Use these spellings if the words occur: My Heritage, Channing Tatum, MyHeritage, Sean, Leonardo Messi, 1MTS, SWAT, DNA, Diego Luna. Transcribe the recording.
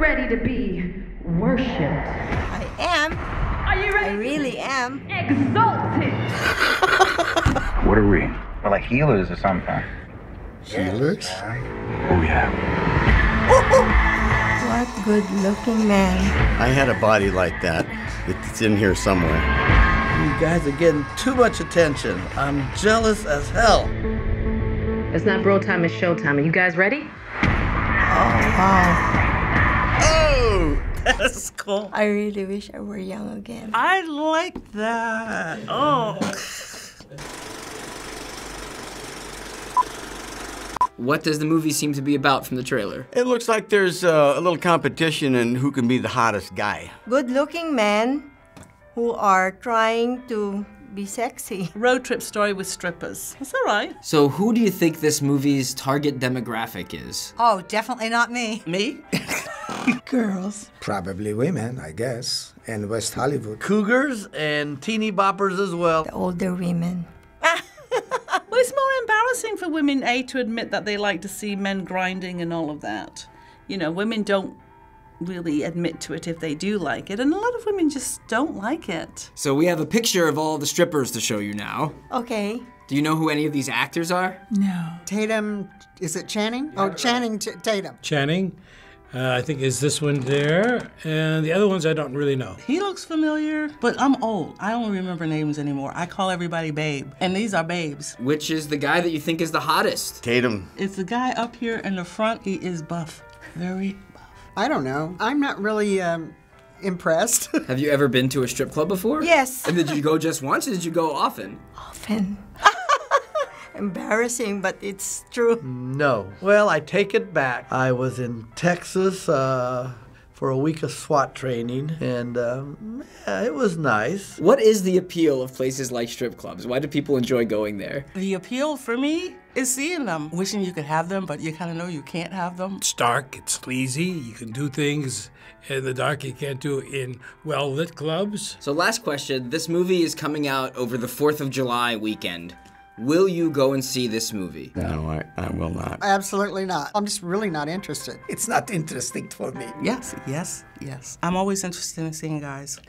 Ready to be worshipped. I am. Are you ready? I really am. Exalted. What are we? We're like healers or something. Healers? Oh yeah. What good looking man. I had a body like that. It's in here somewhere. You guys are getting too much attention. I'm jealous as hell. It's not bro time, it's show time. Are you guys ready? Oh wow. That's cool. I really wish I were young again. I like that. Oh. What does the movie seem to be about from the trailer? It looks like there's a little competition in who can be the hottest guy. Good-looking men who are trying to be sexy. Road trip story with strippers. It's all right. So who do you think this movie's target demographic is? Oh, definitely not me. Me? Girls. Probably women, I guess, and West Hollywood. Cougars and teeny boppers as well. The older women. Well, it's more embarrassing for women, A, to admit that they like to see men grinding and all of that. You know, women don't really admit to it if they do like it, and a lot of women just don't like it. So we have a picture of all the strippers to show you now. Okay. Do you know who any of these actors are? No. Tatum, is it Channing? Yeah, oh, Channing Tatum. Channing? I think is this one there, and the other ones I don't really know. He looks familiar, but I'm old. I don't remember names anymore. I call everybody babe, and these are babes. Which is the guy that you think is the hottest? Tatum. It's the guy up here in the front. He is buff, very buff. I don't know. I'm not really impressed. Have you ever been to a strip club before? Yes. And did you go just once, or did you go often? Often. Embarrassing, but it's true. No. Well, I take it back. I was in Texas for a week of SWAT training, and yeah, it was nice. What is the appeal of places like strip clubs? Why do people enjoy going there? The appeal for me is seeing them, wishing you could have them, but you kind of know you can't have them. It's dark, it's sleazy, you can do things in the dark you can't do in well-lit clubs. So last question, this movie is coming out over the 4th of July weekend. Will you go and see this movie? No, I will not. Absolutely not. I'm just really not interested. It's not interesting for me. Yes, yes, yes. I'm always interested in seeing guys.